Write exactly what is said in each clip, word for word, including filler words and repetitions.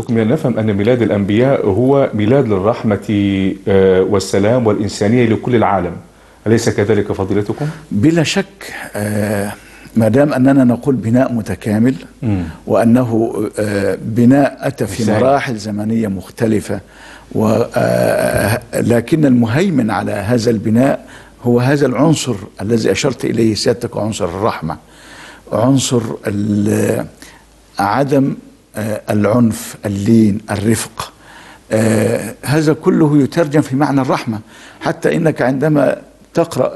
حكمنا نفهم أن ميلاد الأنبياء هو ميلاد للرحمة والسلام والإنسانية لكل العالم، أليس كذلك فضيلتكم؟ بلا شك، ما دام أننا نقول بناء متكامل وأنه بناء أتى في مراحل زمنية مختلفة، ولكن المهيمن على هذا البناء هو هذا العنصر الذي أشرت إليه سيادتك، عنصر الرحمة، عنصر عدم العنف، اللين، الرفق، هذا كله يترجم في معنى الرحمة. حتى إنك عندما تقرأ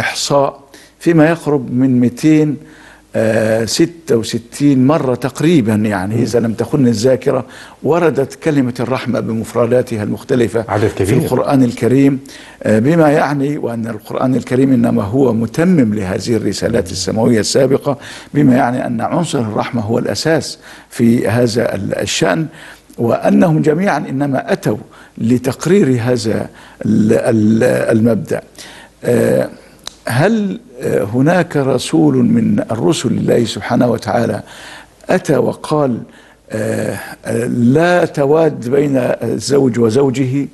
إحصاء فيما يقرب من مئتين وستة وستين مرة تقريبا، يعني إذا لم تخن الذاكرة، وردت كلمة الرحمة بمفرداتها المختلفة في القرآن الكريم، بما يعني وأن القرآن الكريم إنما هو متمم لهذه الرسالات السماوية السابقة، بما يعني أن عنصر الرحمة هو الأساس في هذا الشأن، وأنهم جميعا إنما أتوا لتقرير هذا المبدأ. هل هناك رسول من الرسل الله سبحانه وتعالى أتى وقال لا تواد بين الزوج وزوجه،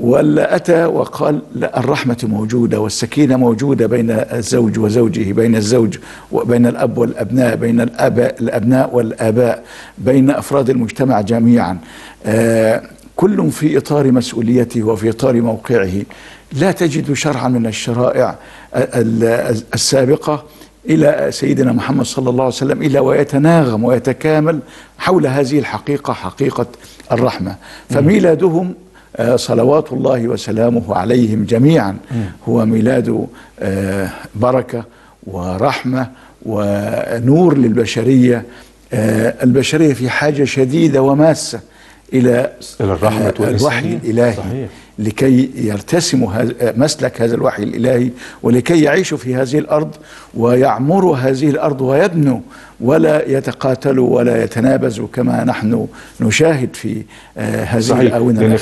ولا أتى وقال لا الرحمة موجودة والسكينة موجودة بين الزوج وزوجه، بين الزوج وبين الأب والأبناء، بين الآباء الأبناء والآباء، بين أفراد المجتمع جميعا، كل في إطار مسؤوليته وفي إطار موقعه؟ لا تجد شرعا من الشرائع السابقة إلى سيدنا محمد صلى الله عليه وسلم إلا ويتناغم ويتكامل حول هذه الحقيقة، حقيقة الرحمة. فميلادهم صلوات الله وسلامه عليهم جميعا هو ميلاد بركة ورحمة ونور للبشرية. البشرية في حاجة شديدة وماسة إلى الرحمة والوحي الإلهي، صحيح، لكي يرتسموا مسلك هذا الوحي الإلهي، ولكي يعيشوا في هذه الأرض ويعمروا هذه الأرض ويبنوا، ولا يتقاتلوا ولا يتنابزوا كما نحن نشاهد في هذه الآونة.